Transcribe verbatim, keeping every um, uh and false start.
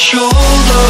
shoulder.